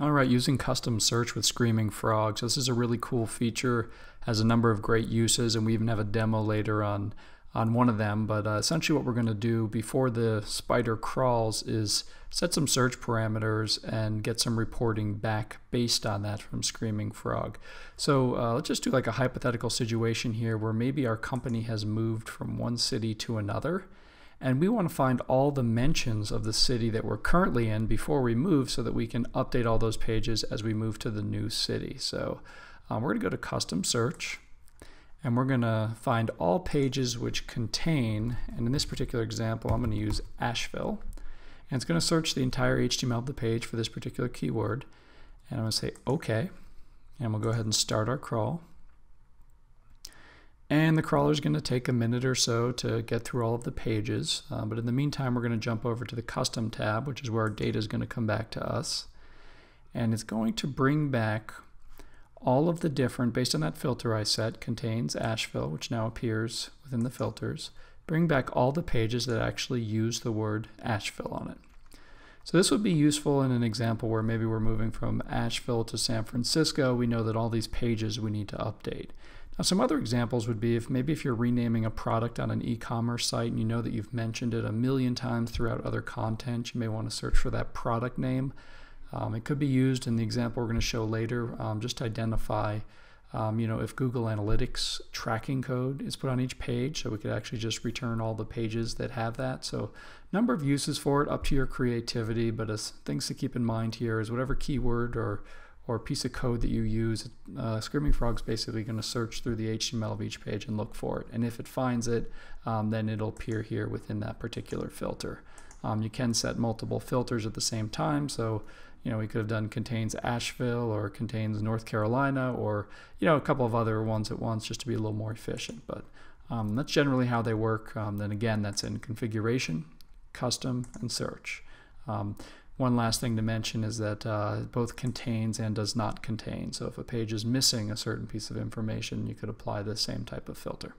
All right, using custom search with Screaming Frog. So this is a really cool feature, has a number of great uses, and we even have a demo later on one of them. But essentially what we're going to do before the spider crawls is set some search parameters and get some reporting back based on that from Screaming Frog. So let's just do like a hypothetical situation here where maybe our company has moved from one city to another, and we want to find all the mentions of the city that we're currently in before we move so that we can update all those pages as we move to the new city. So we're going to go to custom search, and we're going to find all pages which contain, and in this particular example I'm going to use Asheville, and it's going to search the entire HTML of the page for this particular keyword, and I'm going to say OK, and we'll go ahead and start our crawl. And the crawler is going to take a minute or so to get through all of the pages. But in the meantime, we're going to jump over to the Custom tab, which is where our data is going to come back to us. And it's going to bring back all of the different, based on that filter I set, contains Asheville, which now appears within the filters, bring back all the pages that actually use the word Asheville on it. So this would be useful in an example where maybe we're moving from Asheville to San Francisco. We know that all these pages we need to update. Now, some other examples would be if you're renaming a product on an e-commerce site and you know that you've mentioned it a million times throughout other content, you may want to search for that product name. It could be used in the example we're going to show later, just to identify, you know, if Google Analytics tracking code is put on each page, so we could actually just return all the pages that have that. So a number of uses for it, up to your creativity, but as things to keep in mind here is whatever keyword or piece of code that you use, Screaming Frog's basically going to search through the HTML of each page and look for it. And if it finds it, then it'll appear here within that particular filter. You can set multiple filters at the same time. So, you know, we could have done contains Asheville or contains North Carolina or, you know, a couple of other ones at once just to be a little more efficient. But that's generally how they work. Then again, that's in configuration, custom, and search. One last thing to mention is that both contains and does not contain. So if a page is missing a certain piece of information, you could apply the same type of filter.